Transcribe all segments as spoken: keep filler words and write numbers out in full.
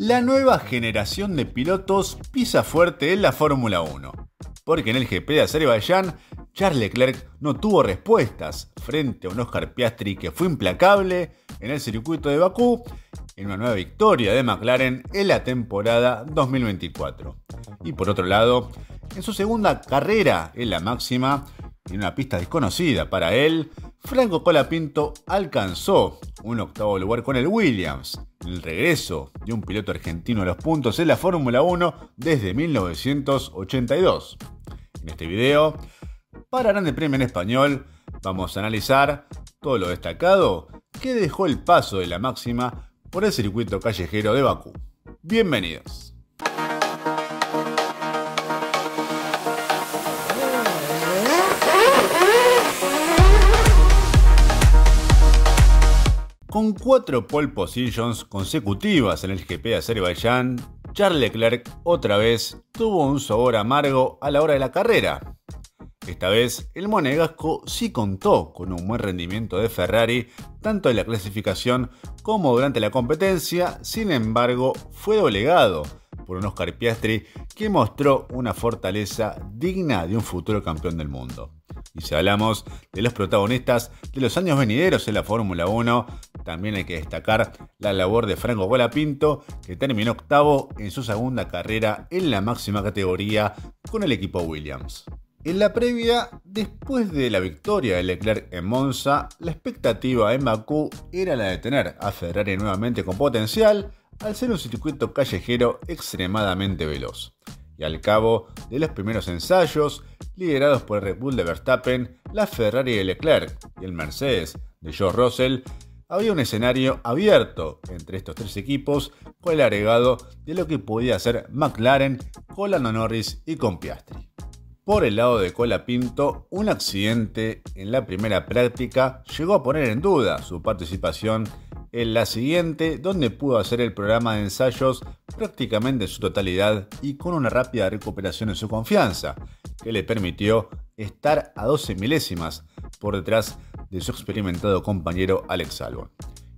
La nueva generación de pilotos pisa fuerte en la Fórmula uno, porque en el G P de Azerbaiyán, Charles Leclerc no tuvo respuestas frente a un Oscar Piastri que fue implacable en el circuito de Bakú, en una nueva victoria de McLaren en la temporada dos mil veinticuatro. Y por otro lado, en su segunda carrera en la máxima, en una pista desconocida para él, Franco Colapinto alcanzó un octavo lugar con el Williams, el regreso de un piloto argentino a los puntos en la Fórmula uno desde mil novecientos ochenta y dos. En este video, para Grande Premio en Español, vamos a analizar todo lo destacado que dejó el paso de la máxima por el circuito callejero de Bakú. Bienvenidos. Con cuatro pole positions consecutivas en el G P de Azerbaiyán, Charles Leclerc otra vez tuvo un sabor amargo a la hora de la carrera. Esta vez, el monegasco sí contó con un buen rendimiento de Ferrari, tanto en la clasificación como durante la competencia. Sin embargo, fue doblegado por un Oscar Piastri que mostró una fortaleza digna de un futuro campeón del mundo. Y si hablamos de los protagonistas de los años venideros en la Fórmula uno, también hay que destacar la labor de Franco Colapinto, que terminó octavo en su segunda carrera en la máxima categoría con el equipo Williams. En la previa, después de la victoria de Leclerc en Monza, la expectativa en Bakú era la de tener a Ferrari nuevamente con potencial, al ser un circuito callejero extremadamente veloz. Y al cabo de los primeros ensayos, liderados por el Red Bull de Verstappen, la Ferrari de Leclerc y el Mercedes de George Russell, había un escenario abierto entre estos tres equipos, con el agregado de lo que podía hacer McLaren con Norris y con Piastri. Por el lado de Colapinto, un accidente en la primera práctica llegó a poner en duda su participación en la siguiente, donde pudo hacer el programa de ensayos prácticamente en su totalidad y con una rápida recuperación en su confianza, que le permitió estar a doce milésimas por detrás de su experimentado compañero Alex Albon.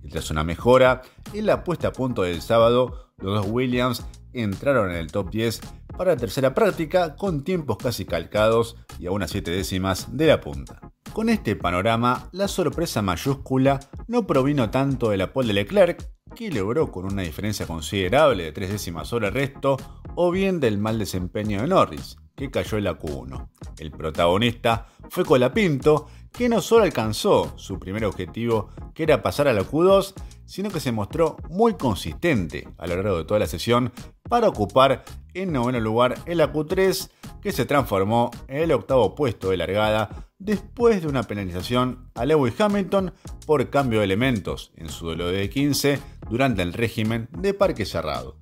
Y tras una mejora en la puesta a punto del sábado, los dos Williams entraron en el top diez para la tercera práctica con tiempos casi calcados y a unas siete décimas de la punta. Con este panorama, la sorpresa mayúscula no provino tanto de la pole de Leclerc, que logró con una diferencia considerable de tres décimas sobre el resto, o bien del mal desempeño de Norris, que cayó en la Q uno. El protagonista fue Colapinto, que no solo alcanzó su primer objetivo, que era pasar a la Q dos, sino que se mostró muy consistente a lo largo de toda la sesión para ocupar en noveno lugar en la Q tres, que se transformó en el octavo puesto de largada después de una penalización a Lewis Hamilton por cambio de elementos en su duelo de quince durante el régimen de parque cerrado.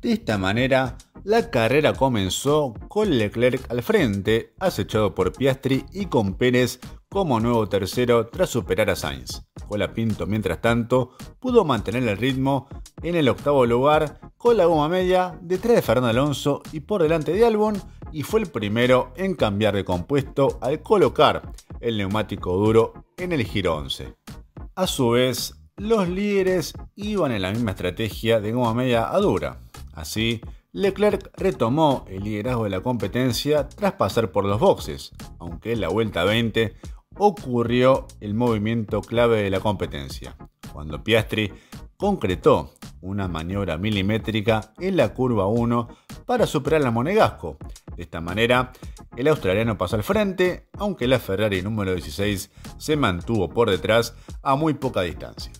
De esta manera, la carrera comenzó con Leclerc al frente, acechado por Piastri y con Pérez como nuevo tercero tras superar a Sainz. Colapinto, mientras tanto, pudo mantener el ritmo en el octavo lugar con la goma media detrás de Fernando Alonso y por delante de Albon, y fue el primero en cambiar de compuesto al colocar el neumático duro en el giro once. A su vez, los líderes iban en la misma estrategia de goma media a dura. Así, Leclerc retomó el liderazgo de la competencia tras pasar por los boxes, aunque en la vuelta veinte ocurrió el movimiento clave de la competencia, cuando Piastri concretó una maniobra milimétrica en la curva uno para superar al monegasco. De esta manera, el australiano pasó al frente, aunque la Ferrari número dieciséis se mantuvo por detrás a muy poca distancia.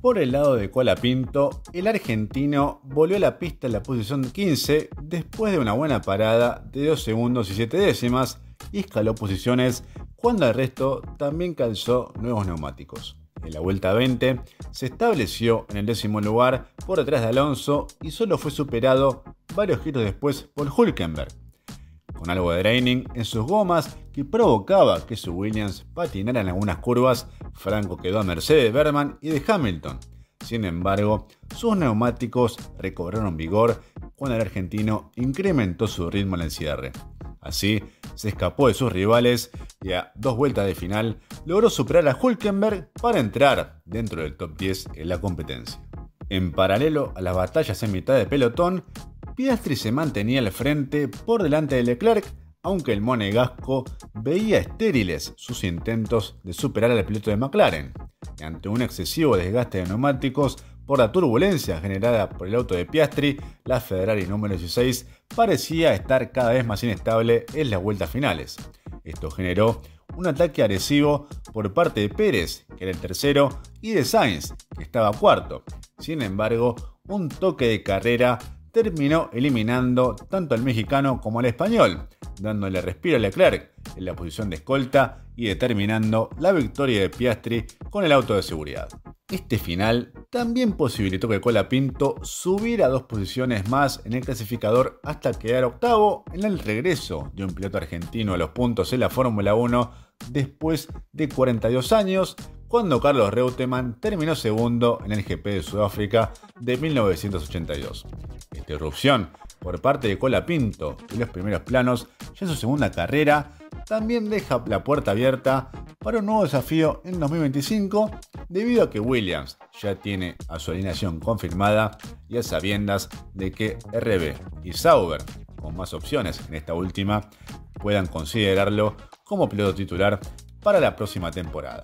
Por el lado de Colapinto, el argentino volvió a la pista en la posición quince después de una buena parada de dos segundos y siete décimas y escaló posiciones cuando el resto también calzó nuevos neumáticos. En la vuelta veinte se estableció en el décimo lugar por detrás de Alonso y solo fue superado varios giros después por Hülkenberg, con algo de draining en sus gomas que provocaba que su Williams patinara en algunas curvas. Franco quedó a merced de Bergman y de Hamilton. Sin embargo, sus neumáticos recobraron vigor cuando el argentino incrementó su ritmo en el cierre. Así, se escapó de sus rivales y a dos vueltas de final logró superar a Hülkenberg para entrar dentro del top diez en la competencia. En paralelo a las batallas en mitad de pelotón, Piastri se mantenía al frente por delante de Leclerc, aunque el monegasco veía estériles sus intentos de superar al piloto de McLaren. Y ante un excesivo desgaste de neumáticos por la turbulencia generada por el auto de Piastri, la Ferrari número dieciséis parecía estar cada vez más inestable en las vueltas finales. Esto generó un ataque agresivo por parte de Pérez, que era el tercero, y de Sainz, que estaba cuarto. Sin embargo, un toque de carrera terminó eliminando tanto al mexicano como al español, dándole respiro a Leclerc en la posición de escolta y determinando la victoria de Piastri con el auto de seguridad. Este final también posibilitó que Colapinto subiera dos posiciones más en el clasificador hasta quedar octavo, en el regreso de un piloto argentino a los puntos en la Fórmula uno después de cuarenta y dos años, cuando Carlos Reutemann terminó segundo en el G P de Sudáfrica de mil novecientos ochenta y dos. Esta irrupción por parte de Colapinto en los primeros planos ya en su segunda carrera también deja la puerta abierta para un nuevo desafío en dos mil veinticinco, debido a que Williams ya tiene a su alineación confirmada y a sabiendas de que R B y Sauber, con más opciones en esta última, puedan considerarlo como piloto titular para la próxima temporada.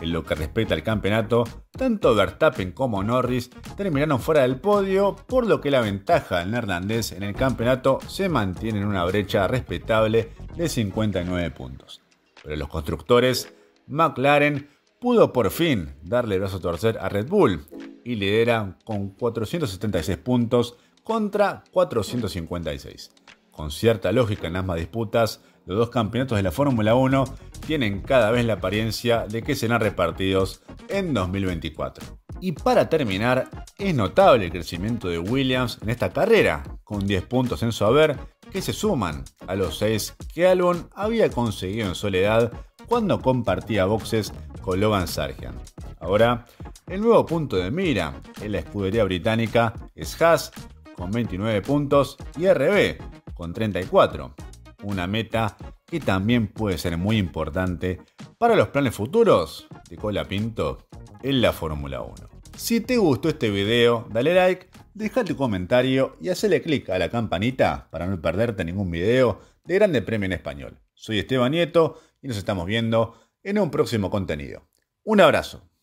En lo que respecta al campeonato, tanto Verstappen como Norris terminaron fuera del podio, por lo que la ventaja del neerlandés en el campeonato se mantiene en una brecha respetable de cincuenta y nueve puntos. Pero los constructores, McLaren pudo por fin darle el brazo a torcer a Red Bull y lidera con cuatrocientos setenta y seis puntos contra cuatrocientos cincuenta y seis. Con cierta lógica en ambas disputas, los dos campeonatos de la Fórmula uno tienen cada vez la apariencia de que serán repartidos en dos mil veinticuatro. Y para terminar, es notable el crecimiento de Williams en esta carrera, con diez puntos en su haber que se suman a los seis que Albon había conseguido en soledad cuando compartía boxes con Logan Sargeant. Ahora, el nuevo punto de mira en la escudería británica es Haas con veintinueve puntos y R B con treinta y cuatro. Una meta que también puede ser muy importante para los planes futuros de Colapinto en la Fórmula uno. Si te gustó este video, dale like, deja tu comentario y hacele clic a la campanita para no perderte ningún video de Grande Premio en Español. Soy Esteban Nieto y nos estamos viendo en un próximo contenido. Un abrazo.